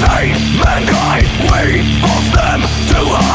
Mankind, we force them to hide.